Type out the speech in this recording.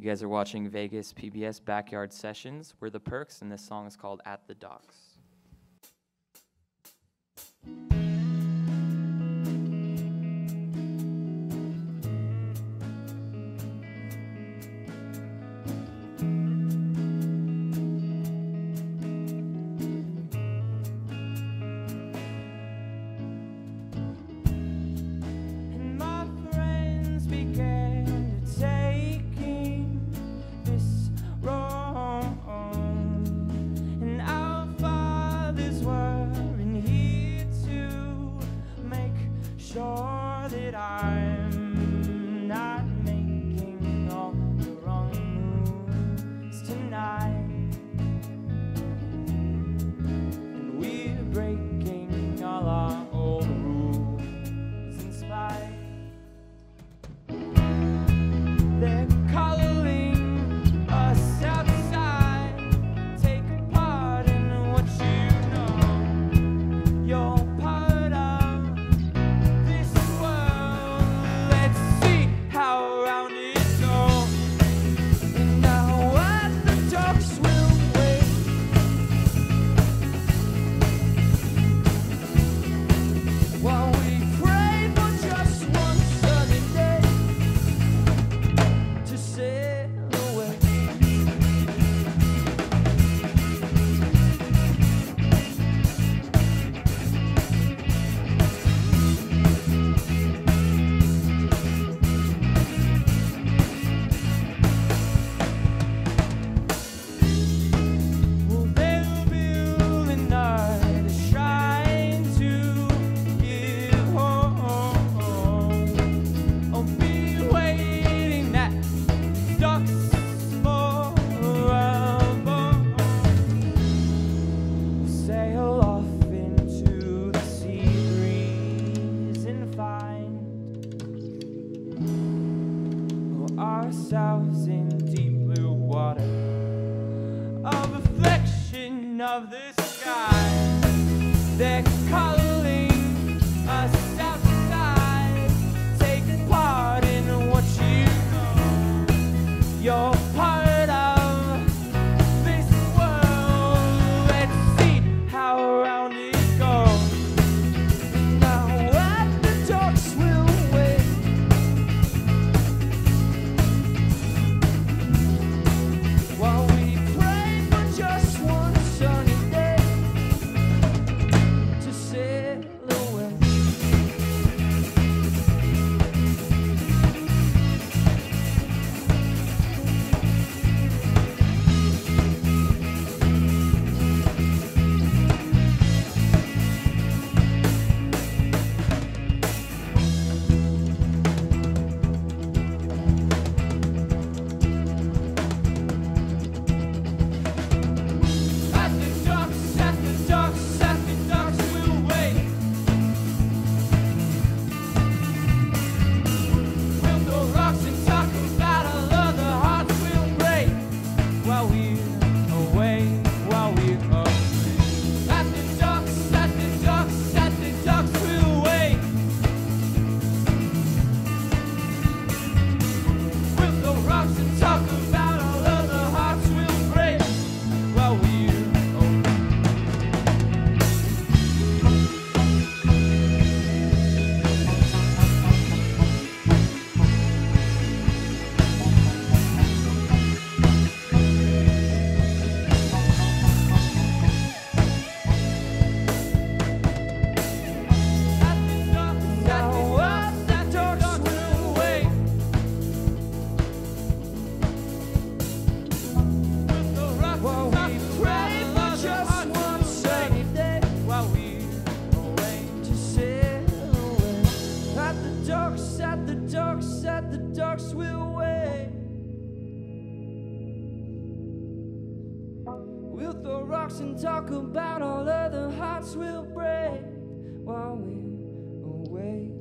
You guys are watching Vegas PBS Backyard Sessions. We're the Perks, and this song is called At the Docks. Talk about all other hearts will break while we're away.